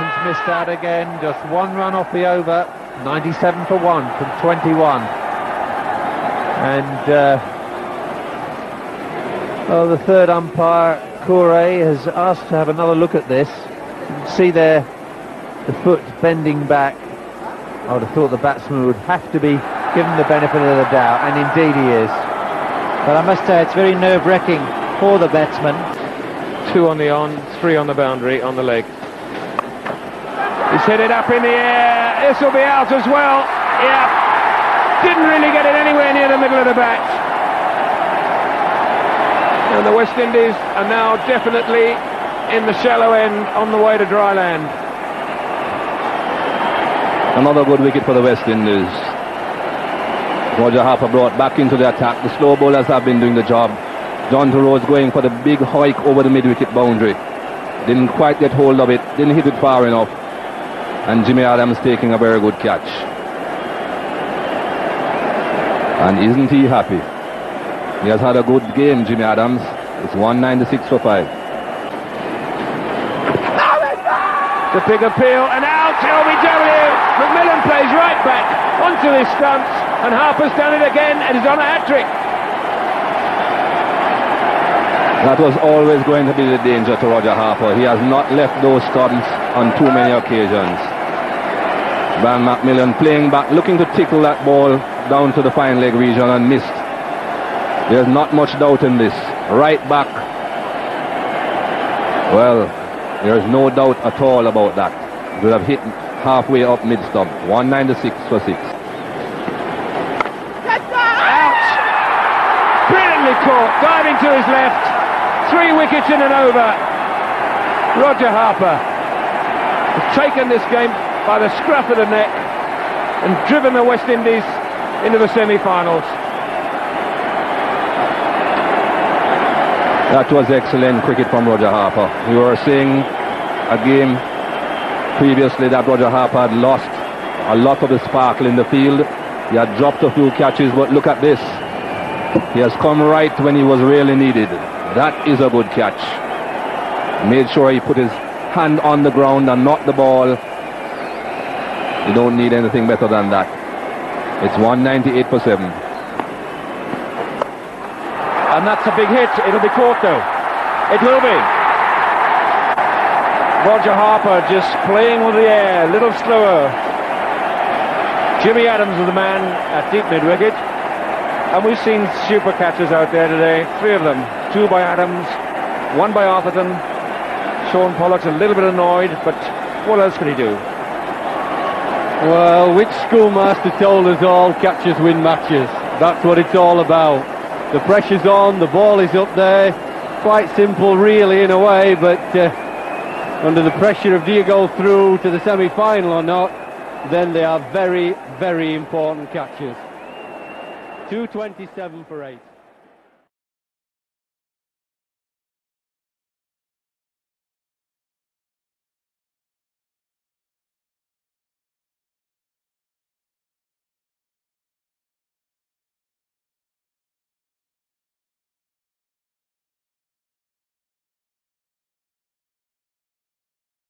Arthurton's missed out again, just one run off the over, 97 for one from 21. And well, the third umpire, Corey, has asked to have another look at this. You can see there the foot bending back. I would have thought the batsman would have to be given the benefit of the doubt, and indeed he is. But I must say it's very nerve-wracking for the batsman. Two on the on, three on the boundary, on the leg. He's headed up in the air. This will be out as well. Yeah, didn't really get it anywhere near the middle of the bat. And the West Indies are now definitely in the shallow end on the way to dry land. Another good wicket for the West Indies. Roger Harper brought back into the attack. The slow bowlers have been doing the job. John Thoreau's going for the big hike over the mid-wicket boundary. Didn't quite get hold of it, didn't hit it far enough. And Jimmy Adams taking a very good catch. And isn't he happy? He has had a good game, Jimmy Adams. It's 196 for 5. The big appeal, and out, LBW! McMillan plays right back onto his stumps, and Harper's done it again, and he's on a hat-trick. That was always going to be the danger to Roger Harper. He has not left those stumps on too many occasions. Van McMillan playing back, looking to tickle that ball down to the fine leg region and missed. There's not much doubt in this. Right back. Well, there's no doubt at all about that. It would have hit halfway up mid-stump. 196 for 6. Out! Brilliantly caught, diving to his left. Three wickets in and over. Roger Harper has taken this game by the scruff of the neck and driven the West Indies into the semi-finals. That was excellent cricket from Roger Harper. We were seeing a game previously that Roger Harper had lost a lot of the sparkle in the field. He had dropped a few catches, but look at this. He has come right when he was really needed. That is a good catch. Made sure he put his hand on the ground and not the ball. You don't need anything better than that. It's 198 for 7. And that's a big hit. It'll be caught though. It will be. Roger Harper just playing with the air, a little slower. Jimmy Adams was the man at deep mid-wicket. And we've seen super catches out there today, three of them. Two by Adams, one by Arthurton. Sean Pollock's a little bit annoyed, but what else could he do? Well, which schoolmaster told us all catches win matches? That's what it's all about. The pressure's on, the ball is up there. Quite simple, really, in a way, but under the pressure of do you go through to the semi-final or not, then they are very, very important catches. 227 for 8.